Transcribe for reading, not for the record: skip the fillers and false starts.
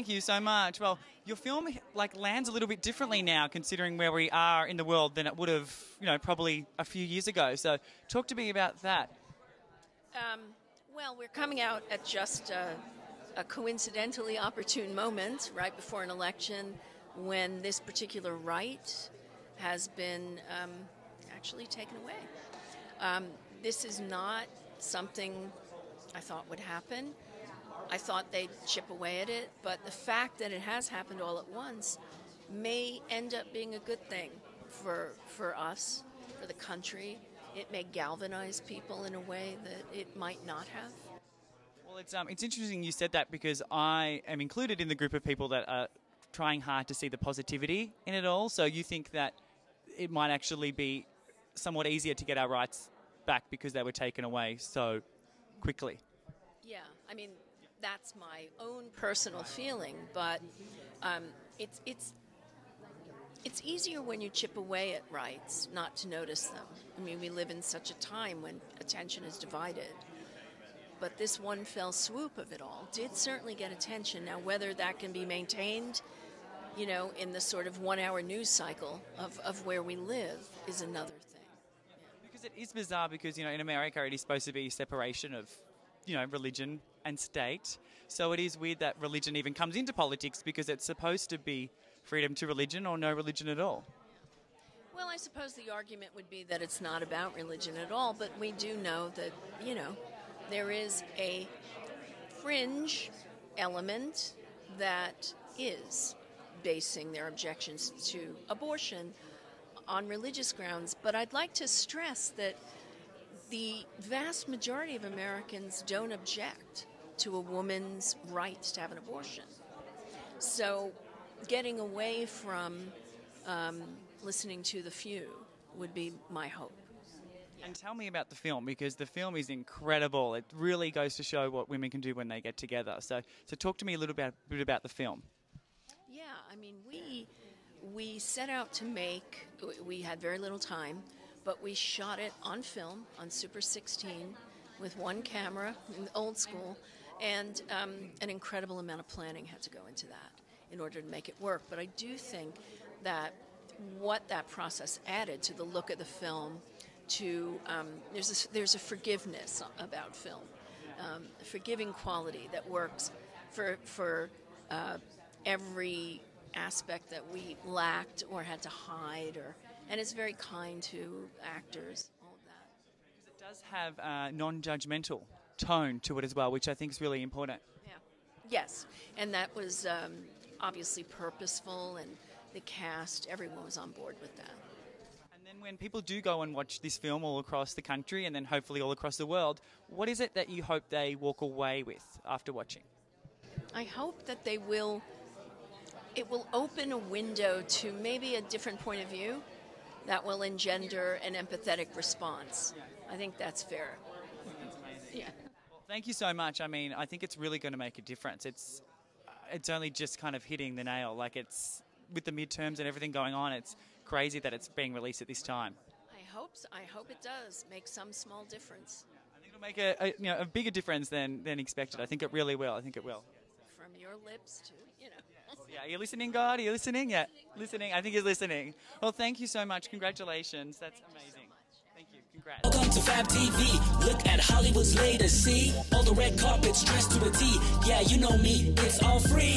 Thank you so much. Well, your film lands a little bit differently now, considering where we are in the world, than it would have, probably a few years ago. So, talk to me about that. Well, we're coming out at just a coincidentally opportune moment, right before an election, when this particular right has been actually taken away. This is not something I thought would happen. I thought they'd chip away at it, but the fact that it has happened all at once may end up being a good thing for us, for the country. It may galvanize people in a way that it might not have. Well, it's interesting you said that, because I am included in the group of people that are trying hard to see the positivity in it all. So you think that it might actually be somewhat easier to get our rights back because they were taken away so quickly? Yeah, I mean, that's my own personal feeling, but it's easier when you chip away at rights not to notice them. I mean, we live in such a time when attention is divided, but this one fell swoop of it all did certainly get attention. Now, whether that can be maintained, in the sort of one-hour news cycle of where we live is another thing. Yeah. Because it is bizarre, because, in America it is supposed to be separation of, religion and state. So it is weird that religion even comes into politics, because it's supposed to be freedom to religion or no religion at all. Well, I suppose the argument would be that it's not about religion at all, but we do know that, there is a fringe element that is basing their objections to abortion on religious grounds. But I'd like to stress that the vast majority of Americans don't object to a woman's right to have an abortion. So getting away from listening to the few would be my hope. And tell me about the film, because the film is incredible. It really goes to show what women can do when they get together. So talk to me a little bit about the film. Yeah, I mean, we set out to make, we had very little time, but we shot it on film, on Super 16, with one camera, in the old school, and an incredible amount of planning had to go into that in order to make it work. But I do think that what that process added to the look of the film, to there's a forgiveness about film, a forgiving quality that works for every aspect that we lacked or had to hide, and it's very kind to actors, all of that. Because it does have a non-judgmental tone to it as well, which I think is really important. Yeah. Yes, and that was obviously purposeful, and the cast, everyone was on board with that. And then when people do go and watch this film all across the country, and then hopefully all across the world, what is it that you hope they walk away with after watching? I hope that they will... It will open a window to maybe a different point of view that will engender an empathetic response. I think that's fair. Yeah. Well, thank you so much. I mean, I think it's really going to make a difference. It's only just kind of hitting the nail. It's with the midterms and everything going on, it's crazy that it's being released at this time. I hope it does make some small difference. I think it'll make a bigger difference than expected. I think it really will. I think it will. From your lips to, Yeah, are you listening, God? Are you listening? Yeah, listening. I think he's listening. Well, thank you so much. Congratulations. That's amazing. Thank you. Congrats. Welcome to FabTV. Look at Hollywood's latest. See all the red carpets dressed to a T. Yeah, you know me. It's all free.